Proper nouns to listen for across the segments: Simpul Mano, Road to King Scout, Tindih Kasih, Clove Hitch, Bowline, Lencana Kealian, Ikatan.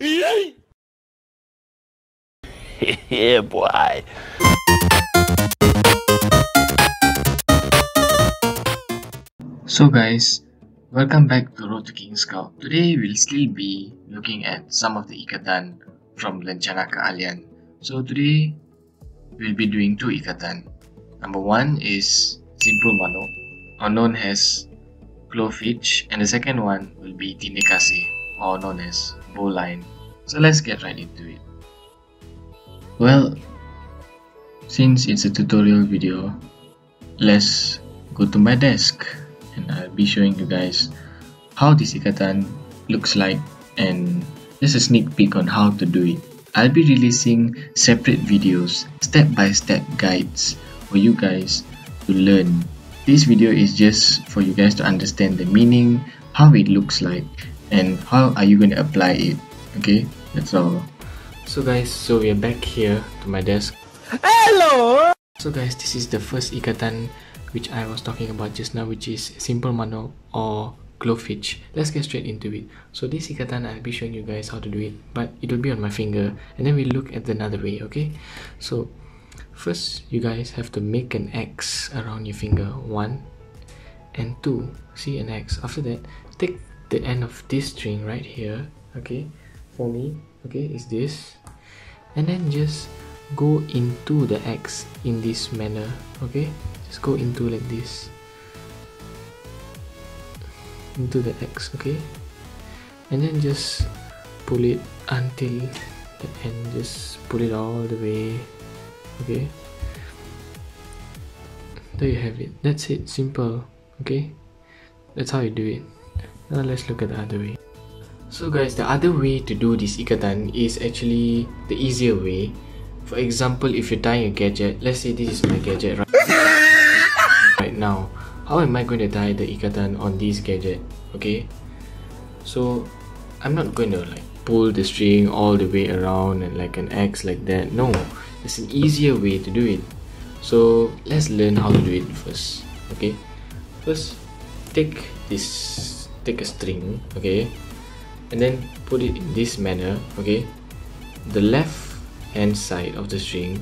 Yeah, boy. So guys, welcome back to Road to King Scout. Today we'll still be looking at some of the Ikatan from Lencana Kealian. So today we'll be doing two Ikatan. Number one is Simpul Mano, or known as Clove Hitch, and the second one will be Tindih Kasih, or known as Bowline. So let's get right into it. Well, since it's a tutorial video, let's go to my desk. And I'll be showing you guys how this Ikatan looks like and just a sneak peek on how to do it. I'll be releasing separate videos, step-by-step guides for you guys to learn. This video is just for you guys to understand the meaning, how it looks like, and how are you going to apply it. Okay, that's all. So guys, so we are back here to my desk. Hello! So guys, this is the first Ikatan which I was talking about just now, which is Simpul Mano or Clove Hitch. Let's get straight into it. So this Ikatan, I'll be showing you guys how to do it, but it will be on my finger, and then we'll look at another way, okay? So first, you guys have to make an X around your finger, 1 and 2, see an X. After that, take the end of this string right here, okay? For me, okay, is this, and then just go into the X in this manner, okay? Just go into like this, into the X, okay, and then just pull it until the end, just pull it all the way, okay? There you have it. That's it, simple, okay? That's how you do it. Now let's look at the other way. So guys, the other way to do this Ikatan is actually the easier way. For example, if you're tying a gadget, let's say this is my gadget right now. How am I going to tie the Ikatan on this gadget? Okay, so I'm not going to like pull the string all the way around and like an X like that. No, there's an easier way to do it. So let's learn how to do it first. Okay, first take a string, okay, and then put it in this manner, okay? The left hand side of the string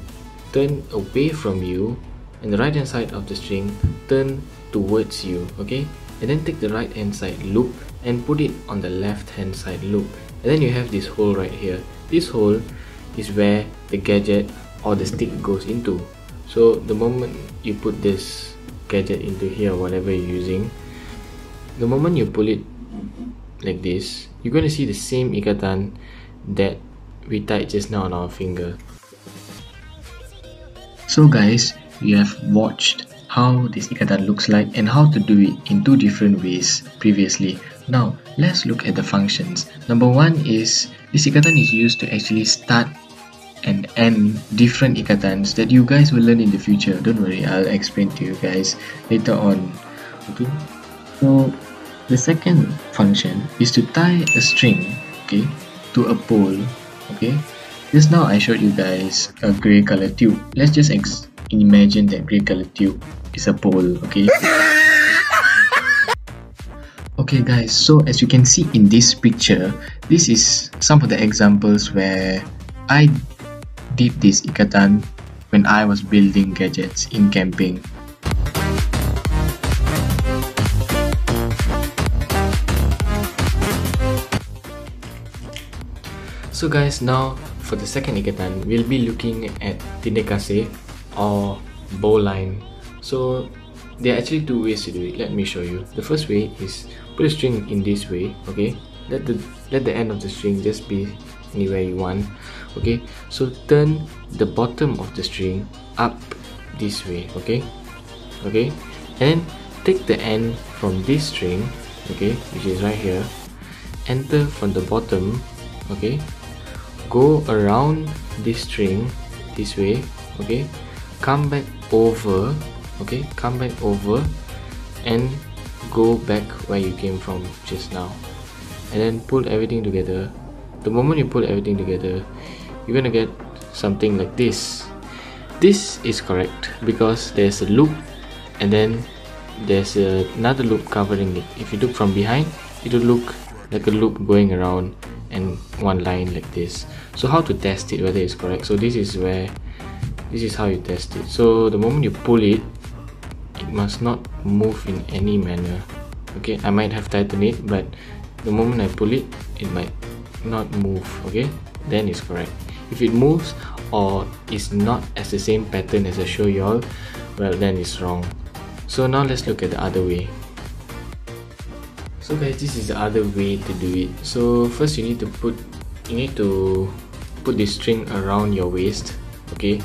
turn away from you, and the right hand side of the string turn towards you, okay? And then take the right hand side loop and put it on the left hand side loop, and then you have this hole right here. This hole is where the gadget or the stick goes into. So the moment you put this gadget into here, whatever you're using, the moment you pull it like this, you're going to see the same Ikatan that we tied just now on our finger. So guys, you have watched how this Ikatan looks like and how to do it in two different ways previously. Now let's look at the functions. Number one is this Ikatan is used to actually start and end different Ikatans that you guys will learn in the future. Don't worry, I'll explain to you guys later on. Okay. So the second function is to tie a string, okay, to a pole. Okay, just now I showed you guys a grey color tube. Let's just imagine that grey color tube is a pole, okay? Okay guys, so as you can see in this picture, this is some of the examples where I did this Ikatan when I was building gadgets in camping. So guys, now for the second Ikatan, we'll be looking at Tindih Kasih or Bowline. So there are actually two ways to do it. Let me show you. The first way is put a string in this way, okay? Let the end of the string just be anywhere you want, okay? So turn the bottom of the string up this way, okay? Okay, and take the end from this string, okay, which is right here. Enter from the bottom, okay? Go around this string this way, okay? Come back over, okay? Come back over and go back where you came from just now, and then pull everything together. The moment you pull everything together, you're gonna get something like this. This is correct because there's a loop and then there's another loop covering it. If you look from behind, it will look like a loop going around and one line like this. So how to test it whether it's correct? So this is how you test it. So the moment you pull it, it must not move in any manner. Okay, I might have tightened it, but the moment I pull it, it might not move. Okay, then it's correct. If it moves or is not as the same pattern as I show you all, well then it's wrong. So now let's look at the other way. So guys, this is the other way to do it. So first you need to put this string around your waist, okay?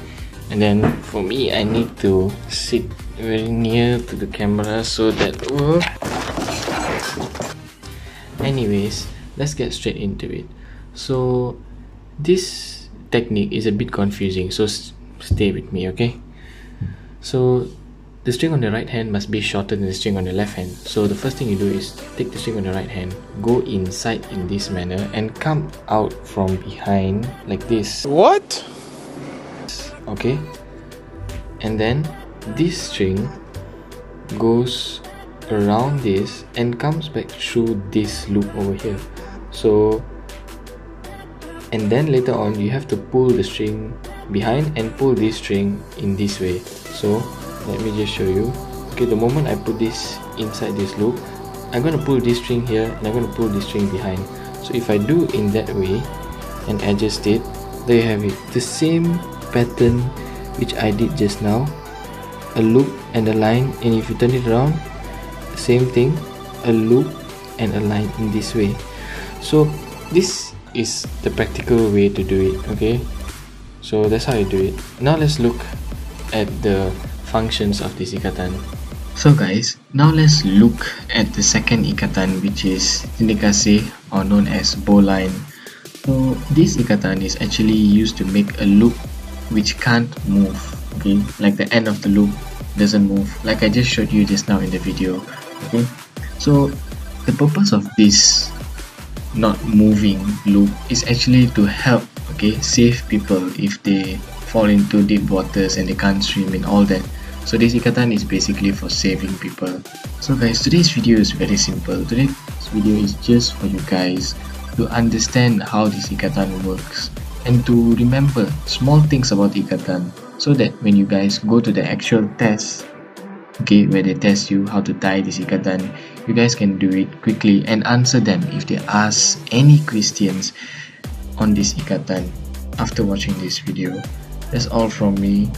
And then for me, I need to sit very near to the camera so that anyways, let's get straight into it. So this technique is a bit confusing, so stay with me, okay? So the string on the right hand must be shorter than the string on the left hand. So the first thing you do is take the string on the right hand, go inside in this manner and come out from behind like this. What? Okay. And then this string goes around this and comes back through this loop over here. So, and then later on you have to pull the string behind and pull this string in this way. So let me just show you. Okay, the moment I put this inside this loop, I'm going to pull this string here and I'm going to pull this string behind. So if I do in that way and adjust it, there you have it, the same pattern which I did just now, a loop and a line. And if you turn it around, same thing, a loop and a line in this way. So this is the practical way to do it. Okay, so that's how you do it. Now let's look at the functions of this ikatan. So guys, now let's look at the second ikatan, which is Tindih Kasih, or known as Bowline. So this ikatan is actually used to make a loop which can't move. Okay, like the end of the loop doesn't move, like I just showed you just now in the video. Okay, so the purpose of this not moving loop is actually to help, okay, save people if they fall into deep waters and they can't swim and all that. So this ikatan is basically for saving people. So guys, today's video is very simple. Today's video is just for you guys to understand how this ikatan works and to remember small things about ikatan, so that when you guys go to the actual test, okay, where they test you how to tie this ikatan, you guys can do it quickly and answer them if they ask any questions on this ikatan after watching this video. That's all from me.